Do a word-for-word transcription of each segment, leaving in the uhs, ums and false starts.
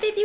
Baby,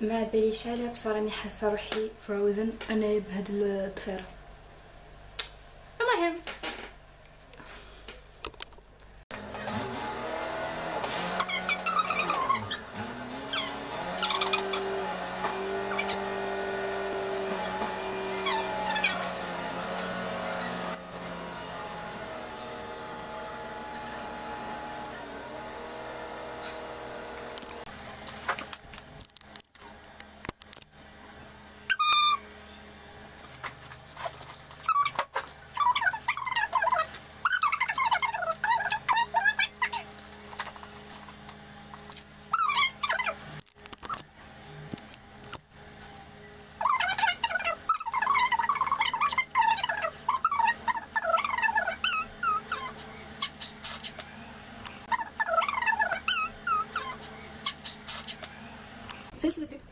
ما باليش عليها بصح راني حاسه روحي فروزن انا بهاد الطفيره. المهم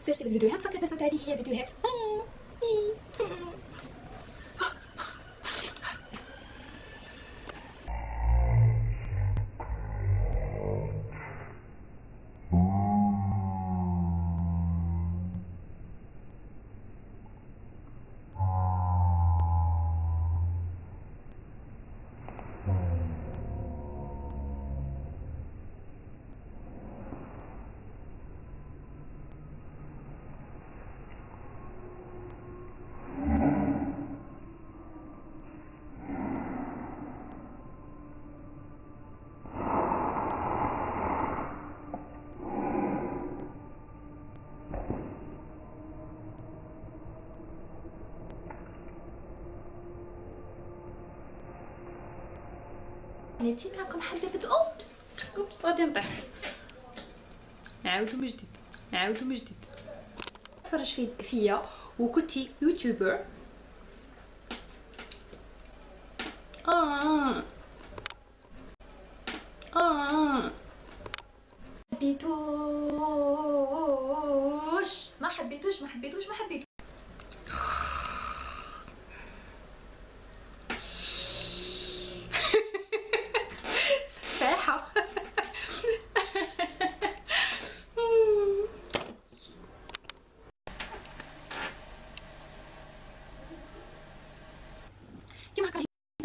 سلسلة فيديوهات فكرة بس تعالي هي فيديوهات نتي معكم حبيبه اوبس اوبس غادي نطيح نعاودو من جديد نعاودو من جديد تفرج في فيا وكنتي يوتيوبر اه اه حبيتوش ما حبيتوش ما حبيتوش ما حبيتوش